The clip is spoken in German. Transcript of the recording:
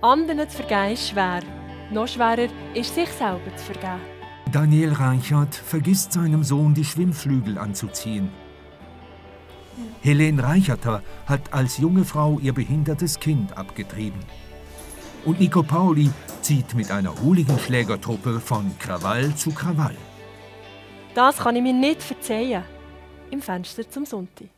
Anderen zu vergeben ist schwer. Noch schwerer ist, sich selber zu vergeben. Daniel Reichert vergisst seinem Sohn, die Schwimmflügel anzuziehen. Ja. Helene Reichert hat als junge Frau ihr behindertes Kind abgetrieben. Und Nico Pauli zieht mit einer hooligen Schlägertruppe von Krawall zu Krawall. Das kann ich mir nicht verzeihen. Im Fenster zum Sonntag.